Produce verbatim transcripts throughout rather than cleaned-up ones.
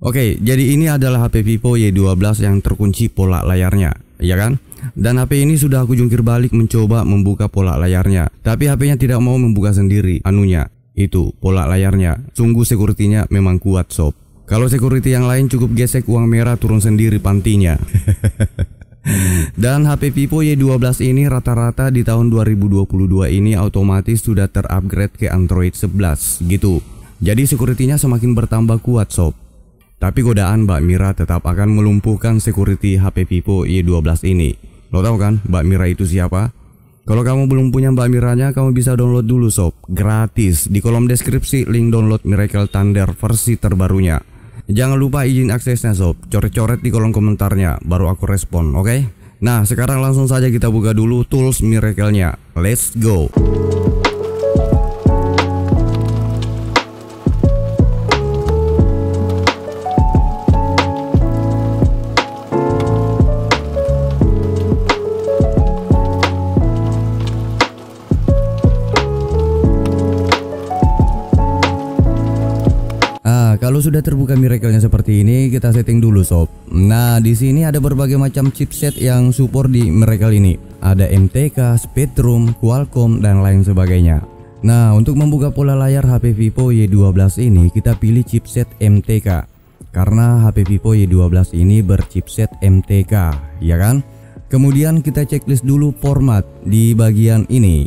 Oke, jadi ini adalah H P Vivo Y dua belas yang terkunci pola layarnya, ya kan? Dan H P ini sudah aku jungkir balik mencoba membuka pola layarnya, tapi H P-nya tidak mau membuka sendiri anunya, itu pola layarnya. Sungguh security-nya memang kuat, sob. Kalau security yang lain cukup gesek uang merah turun sendiri pantinya. Dan H P Vivo Y dua belas ini rata-rata di tahun dua ribu dua puluh dua ini otomatis sudah terupgrade ke Android sebelas gitu. Jadi security-nya semakin bertambah kuat, sob. Tapi godaan Mbak Mira tetap akan melumpuhkan security H P Vivo Y dua belas ini. Lo tau kan Mbak Mira itu siapa? Kalau kamu belum punya Mbak Miranya, kamu bisa download dulu, sob. Gratis. Di kolom deskripsi link download Miracle Thunder versi terbarunya. Jangan lupa izin aksesnya, sob. Coret-coret di kolom komentarnya, baru aku respon, oke? Okay? Nah, sekarang langsung saja kita buka dulu tools Miracle-nya. Let's go! Kalau sudah terbuka Miracle-nya seperti ini, kita setting dulu, sob. Nah, di sini ada berbagai macam chipset yang support di Miracle ini. Ada M T K, Spectrum, Qualcomm, dan lain sebagainya. Nah, untuk membuka pola layar H P Vivo Y dua belas ini, kita pilih chipset M T K. Karena H P Vivo Y dua belas ini berchipset M T K, ya kan? Kemudian kita checklist dulu format di bagian ini.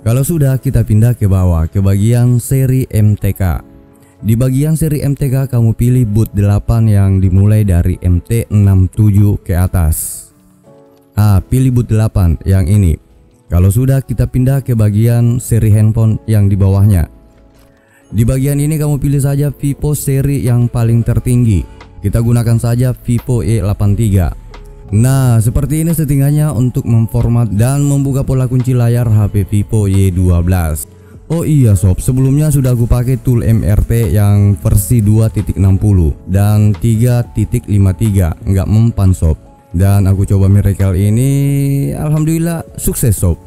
Kalau sudah, kita pindah ke bawah, ke bagian seri M T K. Di bagian seri M T K, kamu pilih boot delapan yang dimulai dari M T enam tujuh ke atas. Ah, pilih boot delapan yang ini. Kalau sudah, kita pindah ke bagian seri handphone yang di bawahnya. Di bagian ini kamu pilih saja Vivo seri yang paling tertinggi. Kita gunakan saja Vivo E delapan tiga. Nah, seperti ini settingannya untuk memformat dan membuka pola kunci layar H P Vivo Y dua belas. Oh iya, sob, sebelumnya sudah aku pakai tool M R T yang versi dua titik enam puluh dan tiga titik lima puluh tiga, nggak mempan, sob. Dan aku coba Miracle ini, alhamdulillah sukses, sob.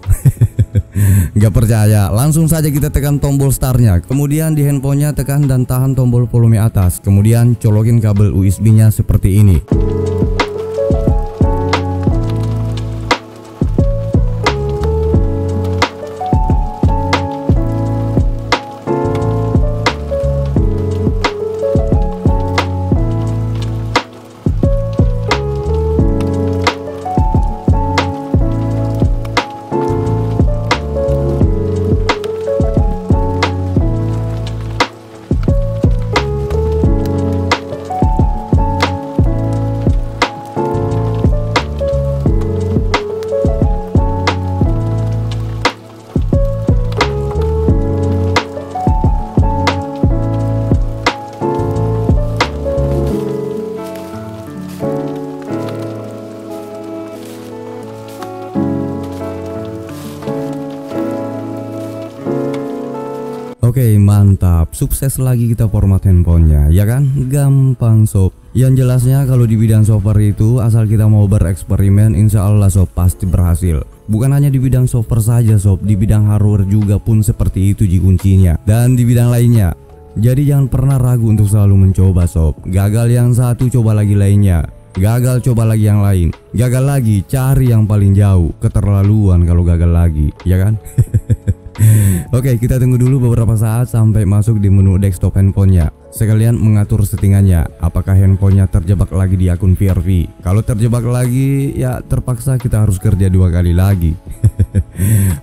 Nggak percaya, langsung saja kita tekan tombol startnya, kemudian di handphonenya tekan dan tahan tombol volume atas, kemudian colokin kabel U S B-nya seperti ini. Oke, mantap, sukses lagi kita format handphonenya, ya kan? Gampang, sob. Yang jelasnya kalau di bidang software itu asal kita mau bereksperimen, insya Allah, sob, pasti berhasil. Bukan hanya di bidang software saja, sob, di bidang hardware juga pun seperti itu kuncinya, dan di bidang lainnya. Jadi jangan pernah ragu untuk selalu mencoba, sob. Gagal yang satu, coba lagi lainnya. Gagal, coba lagi yang lain. Gagal lagi, cari yang paling jauh. Keterlaluan kalau gagal lagi, ya kan? Oke, kita tunggu dulu beberapa saat sampai masuk di menu desktop handphonenya. Sekalian mengatur settingannya. Apakah handphonenya terjebak lagi di akun V R V? Kalau terjebak lagi, ya terpaksa kita harus kerja dua kali lagi.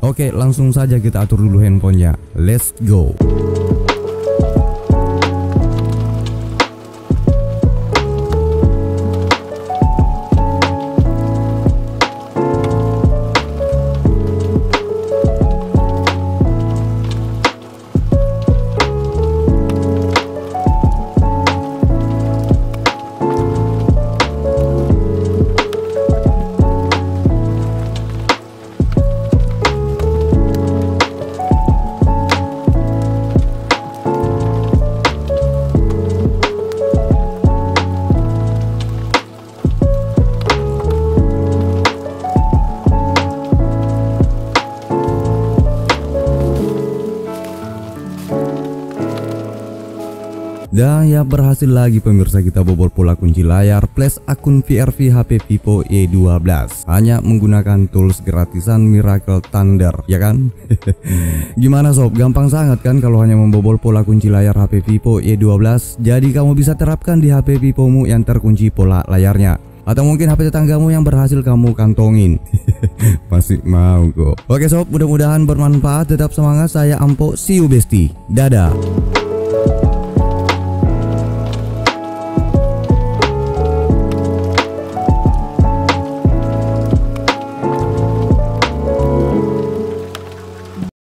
Oke, langsung saja kita atur dulu handphonenya. Let's go. Dan ya berhasil lagi pemirsa kita bobol pula kunci layar flash akun V R V H P Vivo E dua belas hanya menggunakan tools gratisan Miracle Thunder, ya kan? Gimana sob, gampang sangat kan kalau hanya membobol pola kunci layar H P Vivo E dua belas. Jadi kamu bisa terapkan di H P Vivomu yang terkunci pola layarnya, atau mungkin H P tetanggamu yang berhasil kamu kantongin. Masih mau kok. Oke sob, mudah-mudahan bermanfaat. Tetap semangat. Saya Ampo, see you bestie. Dadah.